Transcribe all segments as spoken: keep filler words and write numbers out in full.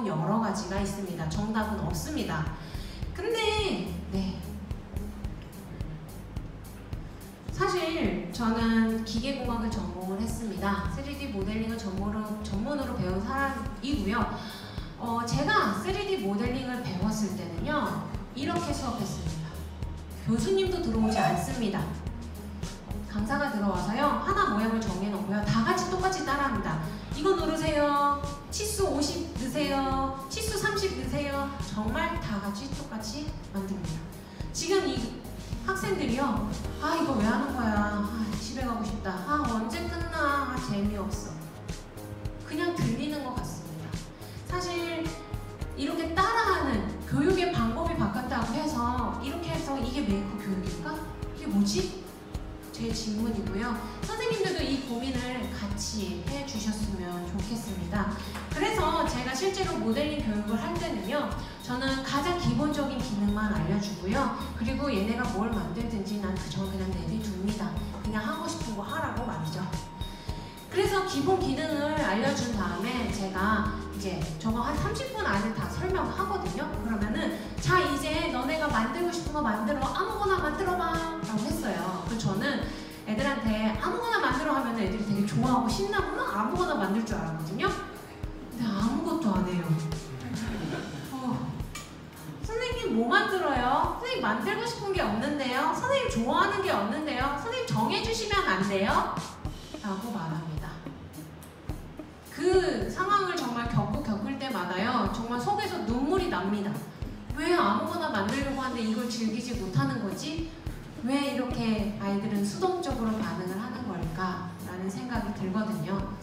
방법은 여러 가지가 있습니다. 정답은 없습니다. 근데 네, 사실 저는 기계공학을 전공을 했습니다. 쓰리디 모델링을 전문으로, 전문으로 배운 사람이고요. 어, 제가 쓰리디 모델링을 배웠을 때는요, 이렇게 수업했습니다. 교수님도 들어오지 않습니다. 강사가 들어와서요, 하나 모양을 정해놓고요, 다 같이 똑같이 따라합니다. 이거 누르세요. 치수 오십 넣으세요. 치수 삼십 넣으세요. 정말 다 같이 똑같이 만듭니다. 지금 이 학생들이요, 아 이거 왜 하는 거야, 아, 집에 가고 싶다, 아 언제 끝나, 아, 재미없어, 그냥 들리는 것 같습니다. 사실 이렇게 따라하는 교육의 방법이 바뀌었다고 해서, 이렇게 해서 이게 메이커 교육일까? 이게 뭐지? 제 질문이고요. 선생님들도 이 고민을 같이 해주셨으면 좋겠습니다. 그래서 제가 실제로 모델링 교육을 할 때는요, 저는 가장 기본적인 기능만 알려주고요, 그리고 얘네가 뭘 만들든지 난 저 그냥 내비둡니다. 그냥 하고 싶은 거 하라고 말이죠. 그래서 기본 기능을 알려준 다음에 제가 이제 저거 한 삼십 분 안에 다 설명하거든요. 그러면은 자, 이제 너네가 만들고 싶은 거 만들어, 아무거나 만들어봐 라고 했어요. 그래서 저는 애들한테 아무거나 만들어 하면 애들이 되게 좋아하고 신나구나, 아무거나 만들 줄 알았거든요. 근데 아무것도 안 해요. 어, 선생님 뭐 만들어요? 선생님 만들고 싶은 게 없는데요? 선생님 좋아하는 게 없는데요? 선생님 정해주시면 안 돼요? 라고 말합니다. 그 상황을 정말 겪고 겪을 때마다요, 정말 속에서 눈물이 납니다. 왜 아무거나 만들려고 하는데 이걸 즐기지 못하는 거지? 왜 이렇게 아이들은 수동적으로 반응을 하는 걸까? 라는 생각이 들거든요.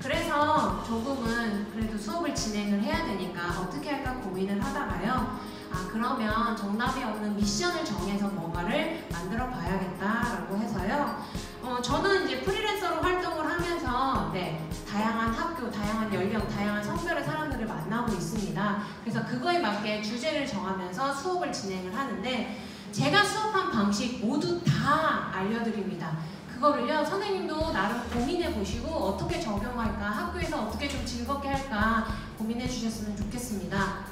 그래서 조금은 그래도 수업을 진행을 해야 되니까 어떻게 할까 고민을 하다가요, 아 그러면 정답이 없는 미션을 정해서 뭔가를 만들어 봐야겠다라고 해서요, 어, 저는 이제 프리랜서로 활동을 하면서 네, 다양한 학교, 다양한 연령, 다양한 성별의 사람들을 만나고 있습니다. 그래서 그거에 맞게 주제를 정하면서 수업을 진행을 하는데, 제가 수업한 방식 모두 다 알려드립니다. 그거를요, 선생님도 나름 고민해 보시고 어떻게 적용할까, 학교에서 어떻게 좀 즐겁게 할까 고민해 주셨으면 좋겠습니다.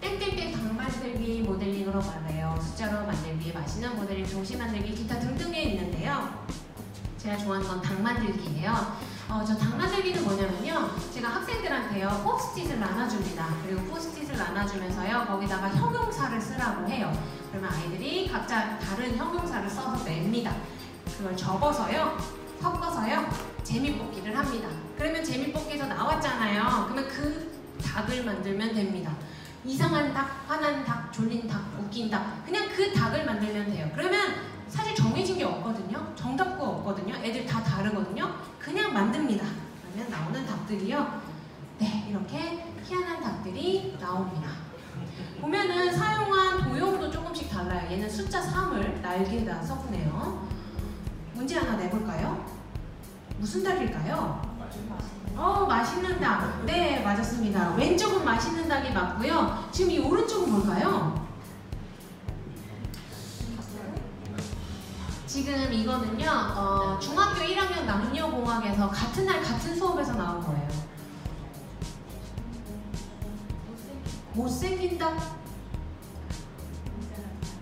땡땡땡 당 만들기 모델링으로 말해요. 숫자로 만들기, 맛있는 모델링, 종시 만들기, 기타 등등에 있는데요, 제가 좋아하는 건 당 만들기예요. 어, 저 당 만들기는 뭐냐면요, 제가 학생들한테요 포스트잇을 나눠줍니다. 그리고 포스트잇을 나눠주면서요, 거기다가 형용사를 쓰라고 해요. 그러면 아이들이 각자 다른 형용사를 써서 냅니다. 그걸 접어서요, 섞어서요 재미뽑기를 합니다. 그러면 재미뽑기에서 나왔잖아요. 그러면 그 닭을 만들면 됩니다. 이상한 닭, 화난 닭, 졸린 닭, 웃긴 닭, 그냥 그 닭을 만들면 돼요. 그러면 사실 정해진 게 없거든요. 정답도 없거든요. 애들 다 다르거든요. 그냥 만듭니다. 그러면 나오는 닭들이요, 네, 이렇게 희한한 닭들이 나옵니다. 보면은 사용한 도형도 조금씩 달라요. 얘는 숫자 삼을 날개에다 섞네요. 문제 하나 내볼까요? 무슨 닭일까요? 어, 맛있는 닭. 네, 맞았습니다. 왼쪽은 맛있는 닭이 맞고요. 지금 이 오른쪽은 뭘까요? 지금 이거는요, 어, 중학교 일 학년 남녀공학에서 같은 날 같은 수업에서 나온 거예요. 못생긴 닭?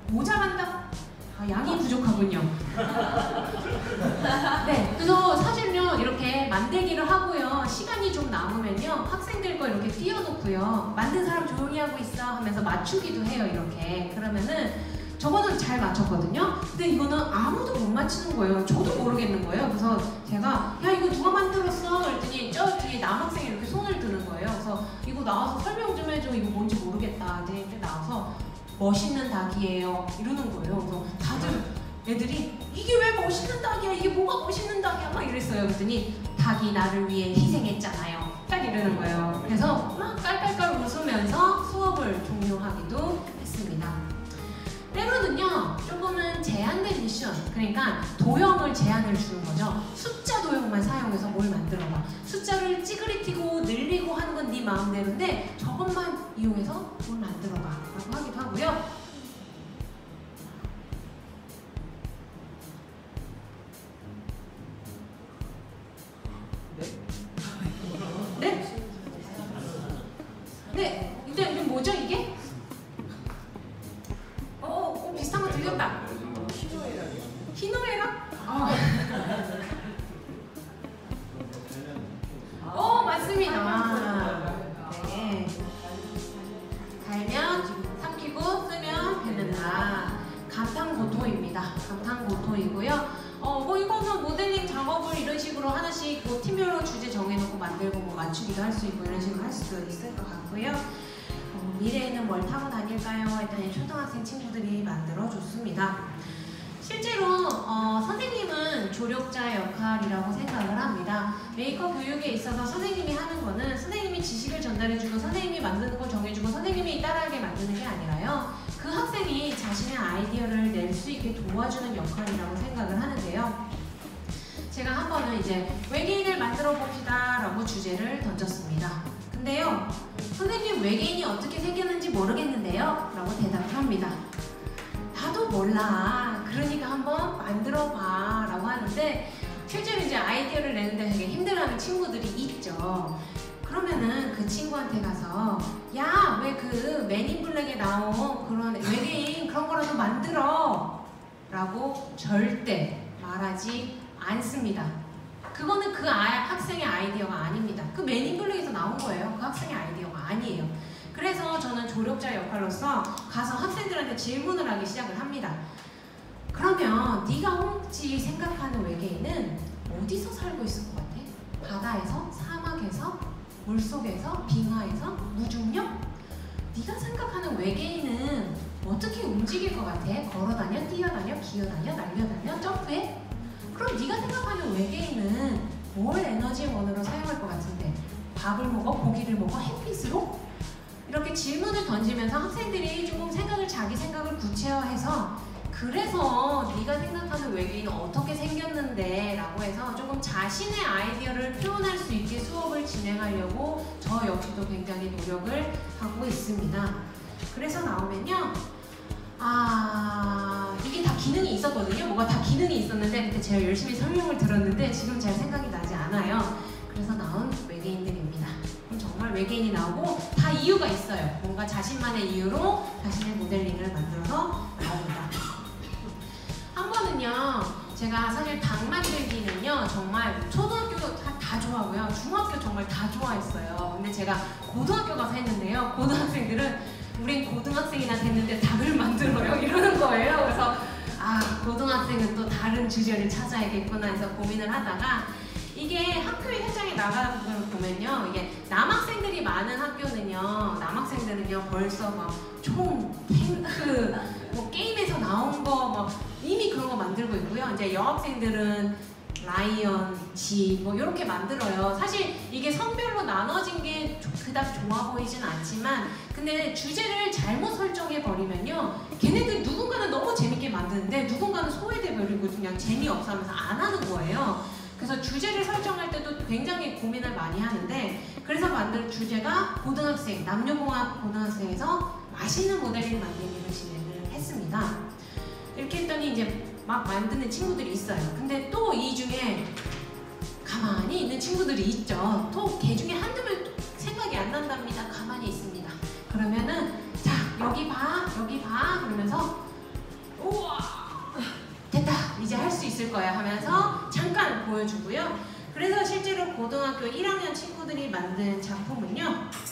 모자란 닭? 아, 양이 부족하군요. 네, 그래서 사실요, 이렇게 만들기를 하고요, 시간이 좀 남으면요, 학생들 거 이렇게 띄워놓고요, 만든 사람 조용히 하고 있어 하면서 맞추기도 해요, 이렇게. 그러면은 저거는 잘 맞췄거든요. 근데 이거는 아무도 못 맞추는 거예요. 저도 모르겠는 거예요. 그래서 제가, 야 이거 누가 만들었어? 그랬더니 저 뒤에 남학생이 이렇게 손을 드는 거예요. 그래서 이거 나와서 설명 좀 해줘, 이거 뭔지 모르겠다. 이렇게 나와서 멋있는 닭이에요 이러는 거예요. 그래서 다들 애들이 이게 왜 멋있는 닭이야, 이게 뭐가 멋있는 닭이야 막 이랬어요. 그랬더니 닭이 나를 위해 희생했잖아요 딱 이러는 거예요. 그래서 막 깔깔깔 웃으면서 수업을 종료하기도 했습니다. 때로는요, 조금은 제한된 미션, 그러니까 도형을 제한을 주는 거죠. 숫자 도형만 사용해서 뭘 만들어봐, 숫자를 찌그리티고 늘리고 하는 건 네 마음대로인데 저것만 이용해서 뭘 만들어봐 라고 하기도 하고요. 네? 네, 일단 이름 뭐죠 이게? 어, 어 비슷한 거 들렸다. 희노애락이요? 희노애락? 아. 어, 맞습니다. 아, 네. 달면 삼키고 쓰면 베는다. 감탄고토입니다. 감탄고토이고요. 어, 뭐 이거는 모델링 작업을 이런 식으로 하나씩 뭐 팀별로 주제 정해놓고 만들고 뭐 맞추기도 할 수 있고 이런 식으로 할 수도 있을 것 같고요. 어, 미래에는 뭘 타고 다닐까요? 일단 초등학생 친구들이 만들어줬습니다. 실제로 어, 선생님은 조력자 역할이라고 생각을 합니다. 메이크업 교육에 있어서 선생님이 하는 거는 선생님이 지식을 전달해주고 선생님이 만드는 거 정해주고 선생님이 따라하게 만드는 게 아니라요. 그 학생이 자신의 아이디어를 낼 수 있게 도와주는 역할이라고 생각을 하는데요. 제가 한 번은 이제 외계인을 만들어 봅시다 라고 주제를 던졌습니다. 근데요, 선생님 외계인이 어떻게 생겼는지 모르겠는데요 라고 대답을 합니다. 나도 몰라, 그러니까 한번 만들어 봐 라고 하는데, 실제로 이제 아이디어를 내는데 되게 힘들어하는 친구들이 있죠. 그러면은 그 친구한테 가서, 야, 왜 그 맨인블랙에 나온 그런 외계인 그런 거라도 만들어 라고 절대 말하지 않습니다. 그거는 그 아, 학생의 아이디어가 아닙니다. 그 맨인블랙에서 나온 거예요. 그 학생의 아이디어가 아니에요. 그래서 저는 조력자 역할로서 가서 학생들한테 질문을 하기 시작을 합니다. 그러면 네가 혹시 생각하는 외계인은 어디서 살고 있을 것 같아? 바다에서? 사막에서? 물속에서? 빙하에서? 무중력? 네가 생각하는 외계인은 어떻게 움직일 것 같아? 걸어다녀? 뛰어다녀? 기어다녀? 날려다녀? 점프해? 그럼 네가 생각하는 외계인은 뭘 에너지원으로 사용할 것 같은데? 밥을 먹어? 고기를 먹어? 햇빛으로? 이렇게 질문을 던지면서 학생들이 조금 생각을, 자기 생각을 구체화해서, 그래서 네가 생각하는 외계인은 어떻게 생겼는데 라고 해서 조금 자신의 아이디어를 표현할 수 있게 수업을 진행하려고 저 역시도 굉장히 노력을 하고 있습니다. 그래서 나오면요, 아, 이게 다 기능이 있었거든요. 뭐가 다 기능이 있었는데 그때 제가 열심히 설명을 들었는데 지금 잘 생각이 나지 않아요. 그래서 나온 외계인들입니다. 그럼 정말 외계인이 나오고 다 이유가 있어요. 뭔가 자신만의 이유로 자신의 모델링을 만들어서 나옵니다. 한 번은요, 제가 사실 닭 만들기는요 정말 초등학교도 다, 다 좋아하고요, 중학교 정말 다 좋아했어요. 근데 제가 고등학교 가서 했는데요, 고등학생들은 우린 고등학생이나 됐는데 닭을 만들어요 이러는 거예요. 그래서 아, 고등학생은 또 다른 주제를 찾아야겠구나 해서 고민을 하다가, 이게 학교의 현장에 나가다 보면요, 이게 남학생들이 많은 학교는요, 남학생들은요 벌써 막 총, 탱크, 뭐 게임에서 나온 거 막 이미 그런 거 만들고 있고요. 이제 여학생들은 라이언, 지, 뭐 이렇게 만들어요. 사실 이게 성별로 나눠진 게 그닥 좋아 보이진 않지만, 근데 주제를 잘못 설정해 버리면요, 걔네들 누군가는 너무 재밌게 만드는데 누군가는 소외돼 버리고 그냥 재미없어 하면서 안 하는 거예요. 그래서 주제를 설정할 때도 굉장히 고민을 많이 하는데, 그래서 만든 주제가 고등학생, 남녀공학 고등학생에서 맛있는 모델링 만들기를 진행을 했습니다. 이렇게 했더니 이제 막 만드는 친구들이 있어요. 근데 또 이 중에 가만히 있는 친구들이 있죠. 또 걔 중에 한두 명 생각이 안 난답니다. 가만히 있습니다. 그러면은, 자, 여기 봐, 여기 봐 그러면서, 우와, 됐다, 이제 할 수 있을 거야 하면서 잠깐 보여주고요. 그래서 실제로 고등학교 일 학년 친구들이 만든 작품은요,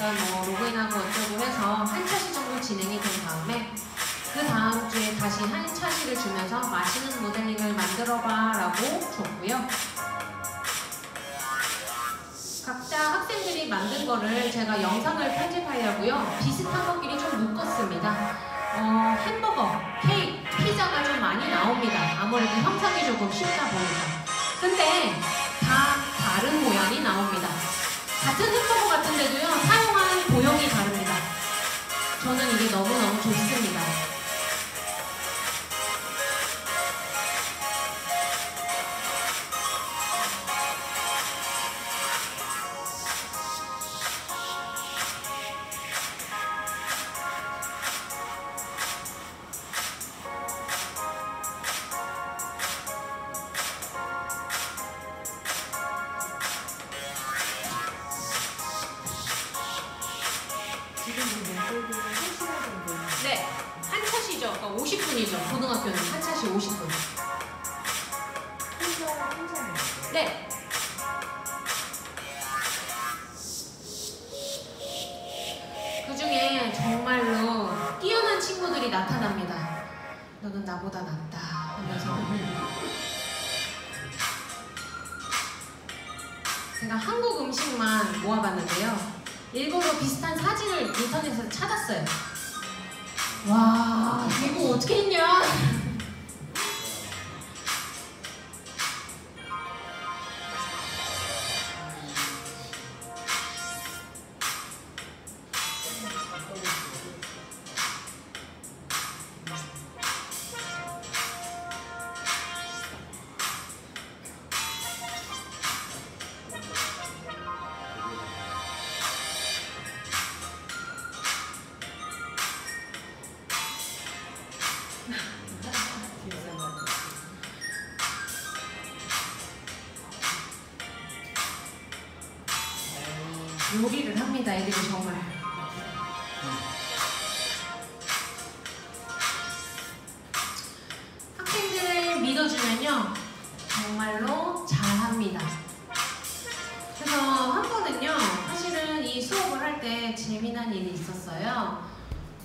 뭐 로그인하고 어쩌고 해서 한 차시 정도 진행이 된 다음에 그 다음 주에 다시 한 차시를 주면서 맛있는 모델링을 만들어봐 라고 줬고요. 각자 학생들이 만든 거를 제가 영상을 편집하려고요, 비슷한 것끼리 좀 묶었습니다. 어, 햄버거, 케이크, 피자가 좀 많이 나옵니다. 아무래도 형상이 조금 쉽다 보니까. 근데 다 다른 모양이 나옵니다. 같은 햄버거 같은데도요, 사용한 도형이 다릅니다. 저는 이게 너무너무 좋습니다. 네, 한 차시죠. 그러니까 오십 분이죠. 고등학교는 한 차시 오십 분. 네. 그 중에 정말로 뛰어난 친구들이 나타납니다. 너는 나보다 낫다 하면서. 제가 한국 음식만 모아봤는데요. 일부러 비슷한 사진을 인터넷에서 찾았어요. 와, 이거 어떻게 했냐? 요리를 합니다, 애들이 정말. 학생들을 믿어주면요, 정말로 잘합니다. 그래서 한 번은요, 사실은 이 수업을 할 때 재미난 일이 있었어요.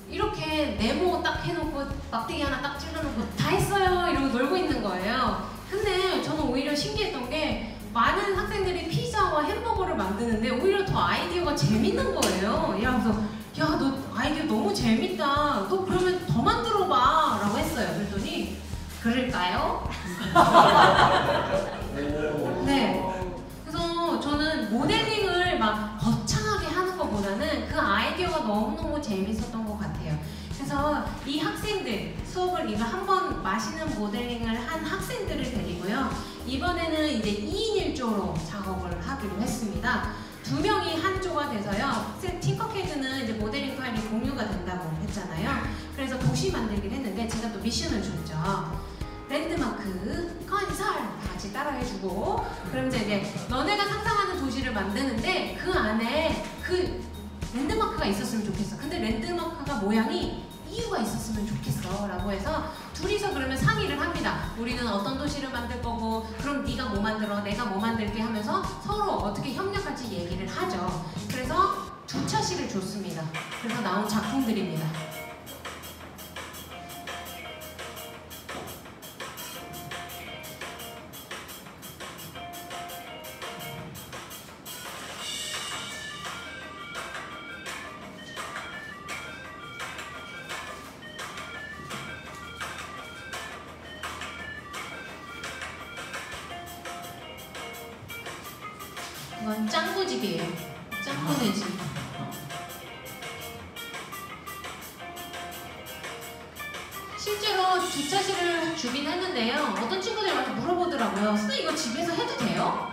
이렇게 네모 딱 해놓고 막대기 하나 딱 잘라놓고 다 했어요 이러고 놀고 있는 거예요. 근데 저는 오히려 신기했던 게 많은 학생들이 피자와 햄버거를 만드는데 오히려 더 아이디어가 재밌는 거예요. 야, 그래서 야, 너 아이디어 너무 재밌다. 너 그러면 더 만들어봐 라고 했어요. 그랬더니 그럴까요? 네. 그래서 저는 모델링을 막 거창하게 하는 것보다는 그 아이디어가 너무너무 재밌었던 것 같아요. 그래서 이 학생들, 수업을 이거 한번 마시는 모델링을 한 학생들을 데리고요. 이번에는 이제 이 인 일 조로 작업을 하기로 했습니다. 두 명이 한 조가 돼서요. 틴커캐드는 이제 모델링 파일이 공유가 된다고 했잖아요. 그래서 도시 만들기를 했는데 제가 또 미션을 줬죠. 랜드마크 건설 다 같이 따라해주고, 그럼 이제, 이제 너네가 상상하는 도시를 만드는데 그 안에 그 랜드마크가 있었으면 좋겠어. 근데 랜드마크가 모양이 이유가 있었으면 좋겠어 라고 해서 둘이서 그러면 상의를 합니다. 우리는 어떤 도시를 만들 거고, 그럼 네가 뭐 만들어, 내가 뭐 만들게 하면서 서로 어떻게 협력할지 얘기를 하죠. 그래서 두 차시를 줬습니다. 그래서 나온 작품들입니다. 이건 짱구집이에요. 짱구네 집. 실제로 주차시를 주긴 했는데요. 어떤 친구들이 와서 물어보더라고요. 선생님, 이거 집에서 해도 돼요?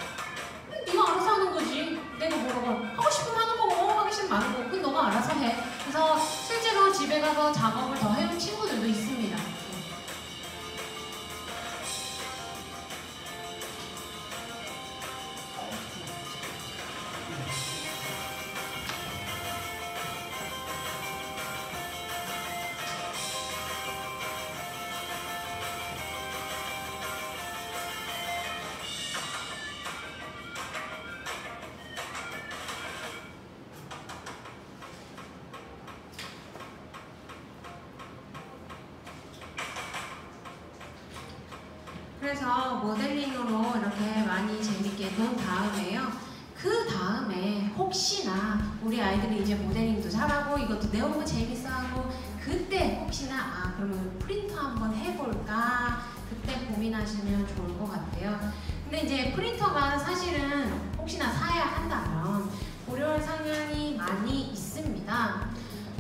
네가 알아서 하는 거지. 내가 뭐라고 하고 싶으면 하는 거고, 하기 싫으면 안 하는 거고, 그건 너가 알아서 해. 그래서 실제로 집에 가서 작업을 더 해온 친구들도 있습니다. 그래서 모델링으로 이렇게 많이 재밌게 논 다음에요. 그 다음에 혹시나 우리 아이들이 이제 모델링도 잘하고 이것도 내용도 재밌어하고, 그때 혹시나 아, 그러면 프린터 한번 해볼까, 그때 고민하시면 좋을 것 같아요. 근데 이제 프린터가 사실은 혹시나 사야 한다면 고려할 상황이 많이 있습니다.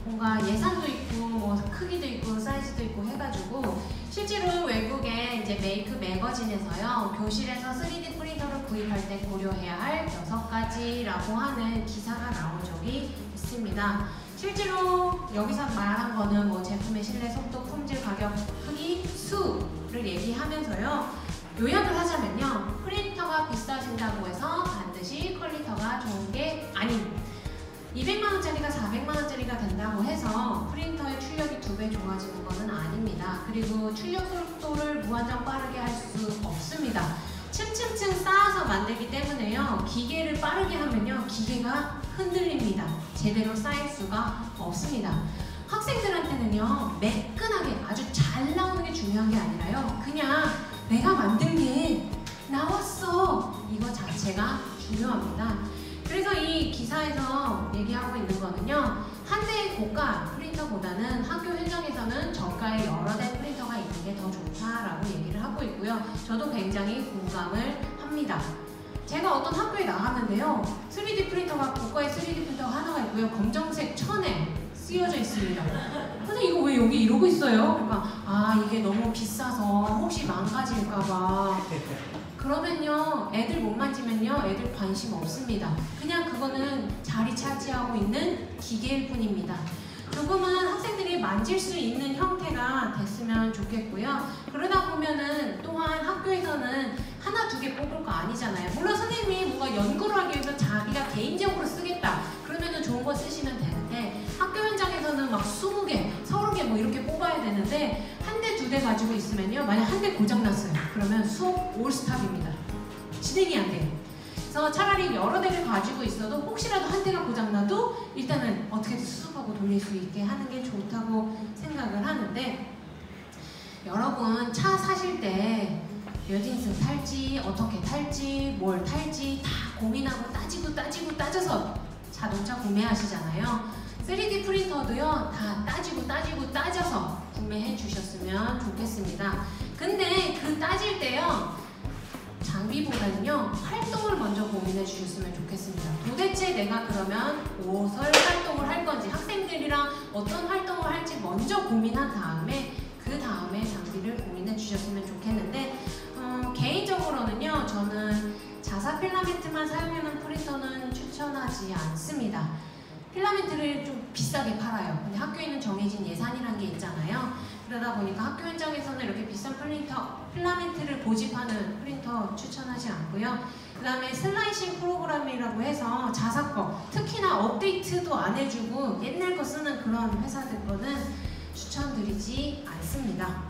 뭔가 예산도 있고 뭐 크기도 있고 사이즈도 있고 해가지고, 실제로 외국의 이제 메이크 매거진에서요, 교실에서 쓰리디 프린터를 구입할 때 고려해야 할 여섯 가지라고 하는 기사가 나온 적이 있습니다. 실제로 여기서 말한 거는 뭐 제품의 신뢰, 속도, 품질, 가격, 크기, 수를 얘기하면서요, 요약을 하자면요, 프린터가 비싸진다고 해서 반드시 컬리터가 좋은 게 아닌, 이백만 원짜리가 사백만 원짜리가 된다고 해서 프린터의 출력이 두 배 좋아지는 것은 아닙니다. 그리고 출력 속도를 무한정 빠르게 할 수 없습니다. 층층층 쌓아서 만들기 때문에요. 기계를 빠르게 하면요. 기계가 흔들립니다. 제대로 쌓일 수가 없습니다. 학생들한테는요. 매끈하게 아주 잘 나오는 게 중요한 게 아니라요. 그냥 내가 만든 게 나왔어. 이거 자체가 중요합니다. 그래서 이 기사에서 얘기하고 있는 거는요. 한 대의 고가 프린터보다는 학교 현장에서는 저가의 여러 대 프린터가 있는 게 더 좋다라고 얘기를 하고 있고요. 저도 굉장히 공감을 합니다. 제가 어떤 학교에 나갔는데요. 쓰리디 프린터가, 고가의 쓰리디 프린터가 하나가 있고요. 검정색 천에 쓰여져 있습니다. 근데 이거 왜 여기 이러고 있어요? 그러니까 아 이게 너무 비싸서 혹시 망가질까봐. 그러면요, 애들 못 만지면요, 애들 관심 없습니다. 그냥 그거는 자리 차지하고 있는 기계일 뿐입니다. 조금은 학생들이 만질 수 있는 형태가 됐으면 좋겠고요. 그러다 보면은 또한 학교에서는 하나, 두 개 뽑을 거 아니잖아요. 물론 선생님이 뭔가 연구를 하기 위해서 자기가 개인적으로 쓰겠다. 그러면은 좋은 거 쓰시면 되는데 학교 현장에서는 막 스무 개, 서른 개 뭐 이렇게 뽑아야 되는데 한 대, 두 대 가지고 있으면요. 만약 한 대 고장났어요. 그러면 수업 올스탑입니다. 진행이 안 돼요. 그래서 차라리 여러 대를 가지고 있어도 혹시라도 한 대가 고장나도 일단은 어떻게든 수습하고 돌릴 수 있게 하는 게 좋다고 생각을 하는데, 여러분 차 사실 때 몇 인승 탈지, 어떻게 탈지, 뭘 탈지 다 고민하고 따지고 따지고 따져서 자동차 구매하시잖아요. 쓰리디 프린터도요 다 따지고 따지고 따져서 구매해 주셨으면 좋겠습니다. 근데 그 따질 때요 장비보다는요 활동을 먼저 고민해 주셨으면 좋겠습니다. 도대체 내가 그러면 무엇을 활동을 할 건지, 학생들이랑 어떤 활동을 할지 먼저 고민한 다음에 그 다음에 장비를 고민해 주셨으면 좋겠는데, 음, 개인적으로는요 저는 자사 필라멘트만 사용하는 프린터는 추천하지 않습니다. 필라멘트를 좀 비싸게 팔아요. 근데 학교에는 정해진 예산이란 게 있잖아요. 그러다 보니까 학교 현장에서는 이렇게 비싼 프린터, 필라멘트를 고집하는 프린터 추천하지 않고요. 그 다음에 슬라이싱 프로그램이라고 해서 자사 거, 특히나 업데이트도 안 해주고 옛날 거 쓰는 그런 회사들 거는 추천드리지 않습니다.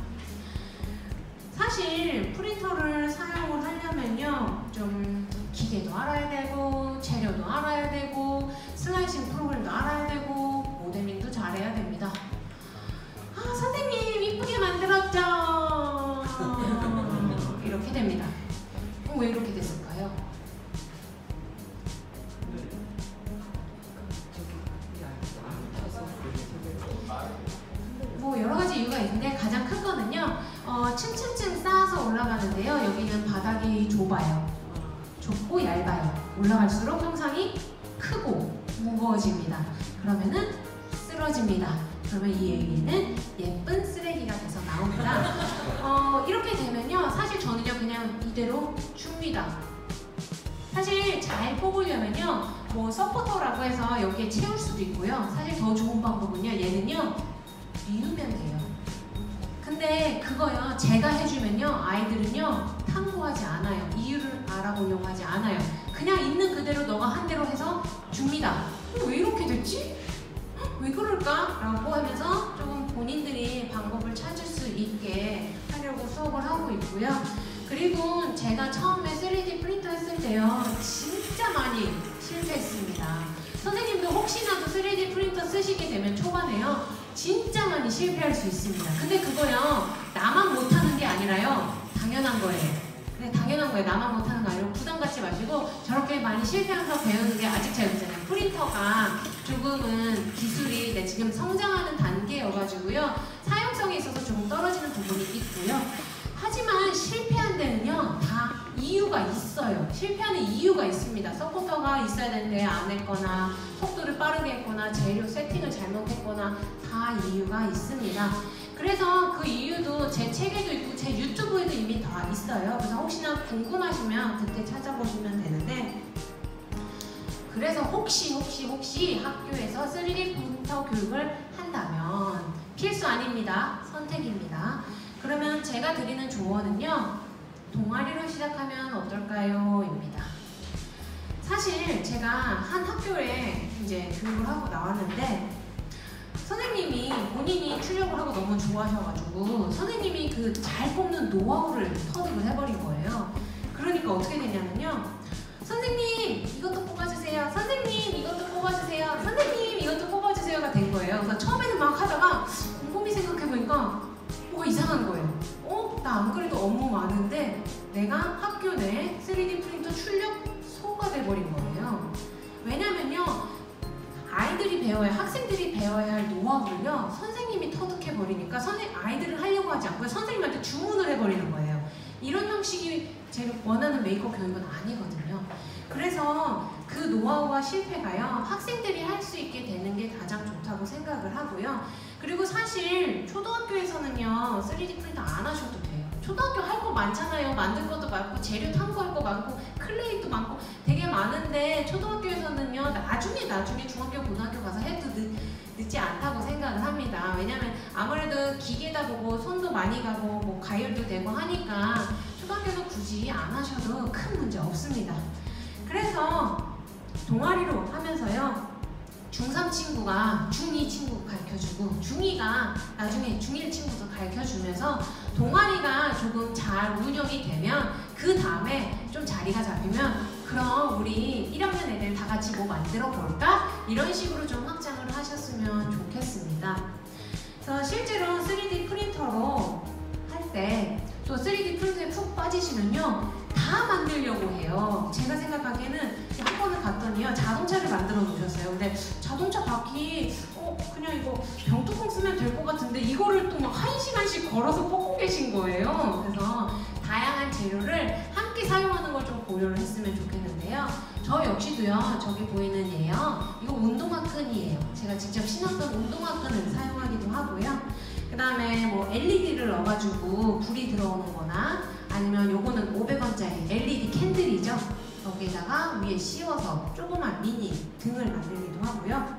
사실 프린터를 사용을 하려면요 좀 기계도 알아야 되고 재료도 알아야 되고 슬라이싱 프로그램도 알아야 되고 모델링도 잘해야 됩니다. 아 선생님 이쁘게 만들었죠? 이렇게 됩니다. 어, 왜 이렇게 됐을까요? 뭐 여러가지 이유가 있는데 가장 큰 거는요 어, 층층층 쌓아서 올라가는데요 여기는 바닥이 좁아요. 좁고 얇아요. 올라갈수록 형상이 크고 무거워집니다. 그러면은 쓰러집니다. 그러면 이 얘기는 예쁜 쓰레기가 돼서 나옵니다. 어, 이렇게 되면요 사실 저는요 그냥 이대로 줍니다. 사실 잘 뽑으려면요 뭐 서포터라고 해서 여기에 채울 수도 있고요. 사실 더 좋은 방법은요 얘는요 미우면 돼요. 근데 그거요 제가 해주면요 아이들은요 탐구하지 않아요. 이유를 알아보려고 하지 않아요. 그냥 있는 그대로 너가 한 대로 해서 줍니다. 왜 이렇게 됐지? 왜 그럴까? 라고 하면서 조금 본인들이 방법을 찾을 수 있게 하려고 수업을 하고 있고요. 그리고 제가 처음에 쓰리디 프린터 했을 때요 진짜 많이 실패했습니다. 선생님도 혹시나도 쓰리디 프린터 쓰시게 되면 초반에요 진짜 많이 실패할 수 있습니다. 근데 그거요 나만 못하는 게 아니라요 당연한 거예요. 근데 당연한 거예요. 나만 못하는 거 아니고 부담 갖지 마시고 저렇게 많이 실패하면서 배우는 게 아직 잘 없잖아요. 프린터가 조금은 기술이 네, 지금 성장하는 단계여가지고요 사용성에 있어서 조금 떨어지는 부분이 있고요. 하지만 실패한 데는요 다 이유가 있어요. 실패하는 이유가 있습니다. 서포터가 있어야 되는데 안 했거나 속도를 빠르게 했거나 재료 세팅을 잘못했거나 다 이유가 있습니다. 그래서 그 이유도 제 책에도 있고 제 유튜브에도 이미 다 있어요. 그래서 혹시나 궁금하시면 그때 찾아보시면 되는데, 그래서 혹시 혹시 혹시 학교에서 쓰리디 프린터 교육을 한다면 필수 아닙니다. 선택입니다. 그러면 제가 드리는 조언은요 동아리로 시작하면 어떨까요? 입니다. 사실 제가 한 학교에 이제 교육을 하고 나왔는데 선생님이 본인이 출력을 하고 너무 좋아하셔가지고 선생님이 그 잘 뽑는 노하우를 터득을 해버린 거예요. 그러니까 어떻게 되냐면요, 선생님 이것도 뽑아주세요, 선생님 이것도 뽑아주세요, 선생님 이것도 뽑아주세요가 된 거예요. 그래서 처음에는 막 하다가 곰곰이 생각해보니까 뭐가 이상한 거예요. 어? 나 안 그래도 업무 많은데 내가 학교 내 쓰리디 프린터 출력소가 돼버린 거예요. 왜냐면요, 아이들이 배워야, 학생들이 배워야 할 노하우를요 선생님이 터득해버리니까 선생, 아이들을 하려고 하지 않고 선생님한테 주문을 해버리는 거예요. 이런 형식이 제가 원하는 메이크업 교육은 아니거든요. 그래서 그 노하우와 실패가요 학생들이 할 수 있게 되는 게 가장 좋다고 생각을 하고요. 그리고 사실 초등학교에서는요 쓰리디 프린터 안 하셔도 돼요. 초등학교 할 거 많잖아요. 만들 것도 많고 재료 탐구할 거 많고 클레이도 많고 되게 많은데 초등학교에서는요 나중에 나중에 중학교 고등학교 가서 해도 늦, 늦지 않다고 생각을 합니다. 왜냐면 아무래도 기계다 보고 손도 많이 가고 뭐 가열도 되고 하니까 초등학교는 굳이 안 하셔도 큰 문제 없습니다. 그래서 동아리로 하면서요 중삼 친구가 중이 친구 가르쳐주고 중이가 나중에 중일 친구도 가르쳐주면서 동아리가 조금 잘 운영이 되면 그 다음에 좀 자리가 잡히면 그럼 우리 일 학년 애들 다 같이 뭐 만들어 볼까? 이런 식으로 좀 확장을 하셨으면 좋겠습니다. 그래서 실제로 쓰리디 프린터로 할 때 또 쓰리디 프린터에 푹 빠지시면요 다 만들려고 해요. 제가 생각하기에는 학원을 갔더니요 자동차를 만들어 놓으셨어요. 근데 자동차 바퀴 어 그냥 이거 병뚜껑 쓰면 될 것 같은데 이거를 또 막 한 시간씩 걸어서 뽑고 계신 거예요. 그래서 다양한 재료를 함께 사용하는 걸 좀 고려를 했으면 좋겠는데요. 저 역시도요 저기 보이는 얘요 이거 운동화 끈이에요. 제가 직접 신었던 운동화 끈을 사용하기도 하고요. 그 다음에 뭐 엘이디를 넣어가지고 불이 들어오는 거나 아니면 요거는 오백 원짜리 엘이디 캔들이죠. 여기에다가 위에 씌워서 조그만 미니 등을 만들기도 하고요.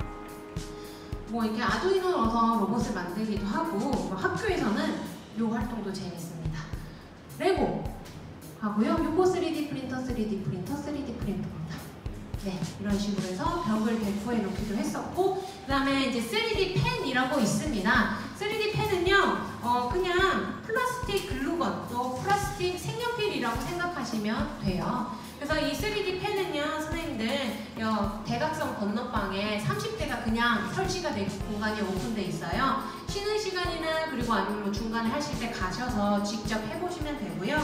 뭐 이렇게 아두이노 넣어서 로봇을 만들기도 하고 뭐 학교에서는 요 활동도 재밌습니다. 레고 하고요. 요거 쓰리디 프린터, 쓰리디 프린터, 쓰리디 프린터입니다. 네, 이런 식으로 해서 벽을 데코해 놓기도 했었고 그 다음에 이제 쓰리디 펜이라고 있습니다. 쓰리디 펜은요 어 그냥 플라스틱 글루건 또 플라스틱 색연필이라고 생각하시면 돼요. 그래서 이 쓰리디 펜은요 선생님들 요 대각선 건너방에 삼십 대가 그냥 설치가 되고 공간이 오픈돼 있어요. 쉬는 시간이나 그리고 아니면 중간에 하실 때 가셔서 직접 해보시면 되고요.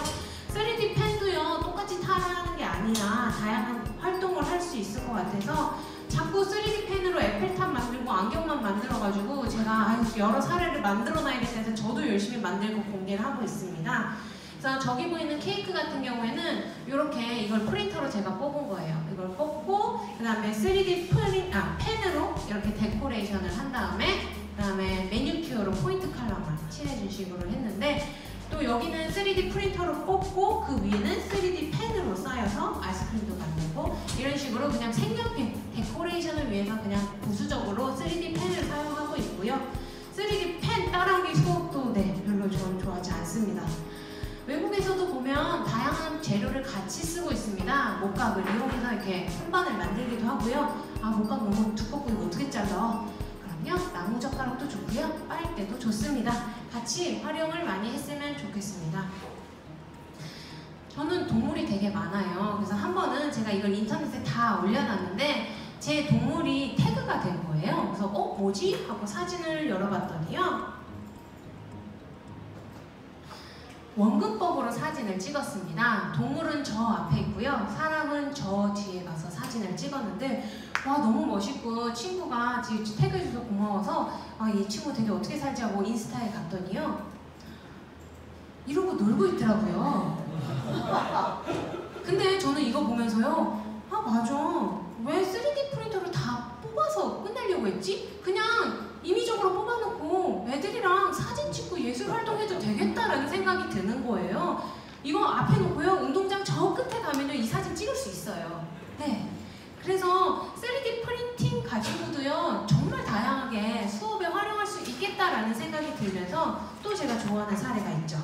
쓰리디 펜도요 똑같이 타라는 게 아니라 다양한 활동을 할 수 있을 것 같아서 자꾸 쓰리디 펜으로 에펠탑 만들고 안경만 만들어가지고 제가 여러 사례를 만들어놔야 돼서 저도 열심히 만들고 공개를 하고 있습니다. 그래서 저기 보이는 케이크 같은 경우에는 이렇게 이걸 프린터로 제가 뽑은 거예요. 이걸 뽑고 그 다음에 쓰리디 프린, 아, 펜으로 이렇게 데코레이션을 한 다음에 그 다음에 매니큐어로 포인트 컬러만 칠해준 식으로 했는데 또 여기는 쓰리디 프린터로 뽑고 그 위에는 쓰리디 펜으로 쌓여서 아이스크림도 만들고 이런 식으로 그냥 색연필 데코레이션을 위해서 그냥 부수적으로 쓰리디 펜을 사용하고 있고요. 쓰리디 펜 따라하기 수업도 네 별로 저는 좋아하지 않습니다. 외국에서도 보면 다양한 재료를 같이 쓰고 있습니다. 목각을 이용해서 이렇게 손반을 만들기도 하고요. 아 목각 너무 두껍고 이거 어떻게 잘라? 그럼요 나무 젓가락도 좋고요 빨대도 좋습니다. 같이 활용을 많이 했으면 좋겠습니다. 저는 동물이 되게 많아요. 그래서 한 번은 제가 이걸 인터넷에 다 올려놨는데 제 동물이 태그가 된 거예요. 그래서 어? 뭐지? 하고 사진을 열어봤더니요 원근법으로 사진을 찍었습니다. 동물은 저 앞에 있고요. 사람은 저 뒤에 가서 사진을 찍었는데 와 너무 멋있고 친구가 태그해줘서 고마워서 아, 이 친구 되게 어떻게 살지 하고 인스타에 갔더니요 이러고 놀고 있더라고요. 근데 저는 이거 보면서요 아 맞아 왜 쓰리디 프린터로 다 뽑아서 끝내려고 했지? 그냥 임의적으로 뽑아놓고 애들이랑 사진 찍고 예술 활동해도 되겠다라는 생각이 드는 거예요. 이거 앞에 놓고요. 운동장 저 끝에 가면요. 이 사진 찍을 수 있어요. 네. 그래서 쓰리디 프린팅 가지고도요. 정말 다양하게 수업에 활용할 수 있겠다라는 생각이 들면서 또 제가 좋아하는 사례가 있죠.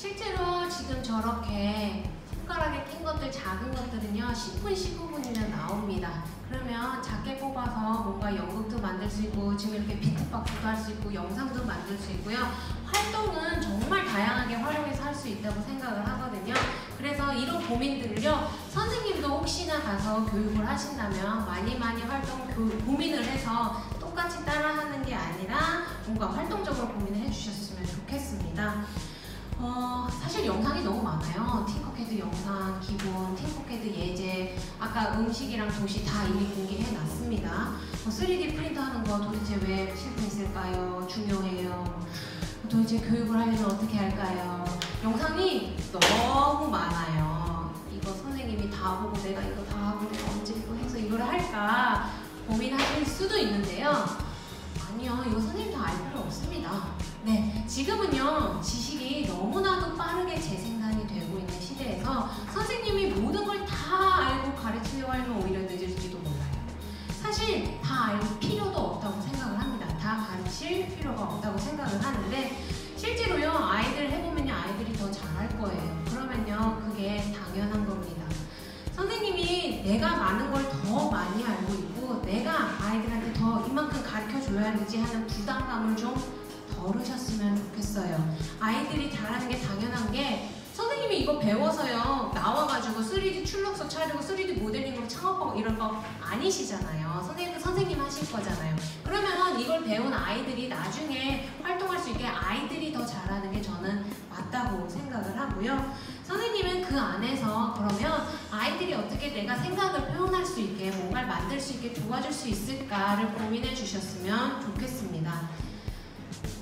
실제로 지금 저렇게 손가락에 낀 것들, 작은 것들은요 십 분, 십오 분이면 나옵니다. 그러면 작게 뽑아서 뭔가 연극도 만들 수 있고, 지금 이렇게 비트박스도 할 수 있고, 영상도 만들 수 있고요. 활동은 정말 다양하게 활용해서 할 수 있다고 생각을 하거든요. 그래서 이런 고민들을요 선생님도 혹시나 가서 교육을 하신다면 많이 많이 활동 교육, 고민을 해서 똑같이 따라하는 게 아니라 뭔가 활동적으로 고민을 해주셨으면 좋겠습니다. 어, 사실 영상이 너무 많아요. 틴커캐드 영상, 기본, 틴커캐드 예제, 아까 음식이랑 도시 다 이미 공개해놨습니다. 어, 쓰리디 프린트 하는 거 도대체 왜 실패 있을까요? 중요해요. 도대체 교육을 하려면 어떻게 할까요? 영상이 너무 많아요. 이거 선생님이 다 보고 내가 이거 다 하고 내가 언제 이거 해서 이걸 할까 고민하실 수도 있는데요. 아니요, 이거 선생님 다 알 필요 없습니다. 네, 지금은요 지식이 너무나도 빠르게 재생산이 되고 있는 시대에서 선생님이 모든 걸 다 알고 가르치려고 하면 오히려 늦을지도 몰라요. 사실 다 알 필요도 없다고 생각을 합니다. 다 가르칠 필요가 없다고 생각을 하는데 실제로요 아이들 해보면요 아이들이 더 잘할 거예요. 그러면요 그게 당연한 겁니다. 선생님이 내가 많은 걸 더 많이 알고 있고 내가 아이들한테 더 이만큼 가르쳐줘야 되지 하는 부담감을 좀 모르셨으면 좋겠어요. 아이들이 잘하는 게 당연한 게 선생님이 이거 배워서요 나와가지고 쓰리디 출력서 차리고 쓰리디 모델링으로 창업하고 이런 거 아니시잖아요. 선생님도 선생님 하실 거잖아요. 그러면 이걸 배운 아이들이 나중에 활동할 수 있게 아이들이 더 잘하는 게 저는 맞다고 생각을 하고요. 선생님은 그 안에서 그러면 아이들이 어떻게 내가 생각을 표현할 수 있게 뭔가를 만들 수 있게 도와줄 수 있을까를 고민해 주셨으면 좋겠습니다.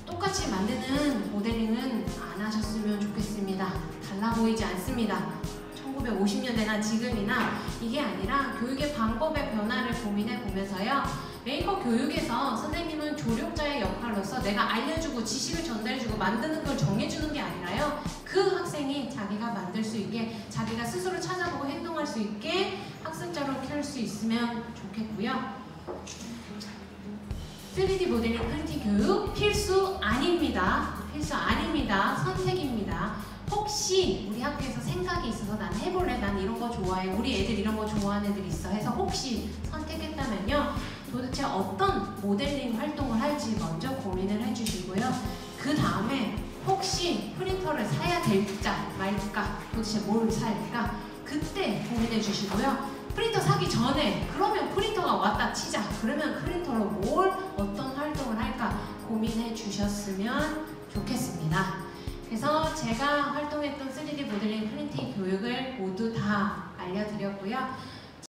똑같이 만드는 모델링은 안 하셨으면 좋겠습니다. 달라 보이지 않습니다. 천구백오십 년대나 지금이나 이게 아니라 교육의 방법의 변화를 고민해 보면서요. 메이커 교육에서 선생님은 조력자의 역할로서 내가 알려주고 지식을 전달해주고 만드는 걸 정해주는 게 아니라요. 그 학생이 자기가 만들 수 있게 자기가 스스로 찾아보고 행동할 수 있게 학습자로 키울 수 있으면 좋겠고요. 쓰리디 모델링 프린팅 교육 필수 아닙니다. 필수 아닙니다. 선택입니다. 혹시 우리 학교에서 생각이 있어서 난 해볼래, 난 이런 거 좋아해, 우리 애들 이런 거 좋아하는 애들 있어 해서 혹시 선택했다면요 도대체 어떤 모델링 활동을 할지 먼저 고민을 해주시고요. 그 다음에 혹시 프린터를 사야 될까 말까, 도대체 뭘 살까 그때 고민해 주시고요. 프린터 사기 전에 그러면 프린터가 왔다 치자, 그러면 프린터로 뭘 어떤 활동을 할까 고민해 주셨으면 좋겠습니다. 그래서 제가 활동했던 쓰리디 모델링 프린팅 교육을 모두 다 알려드렸고요.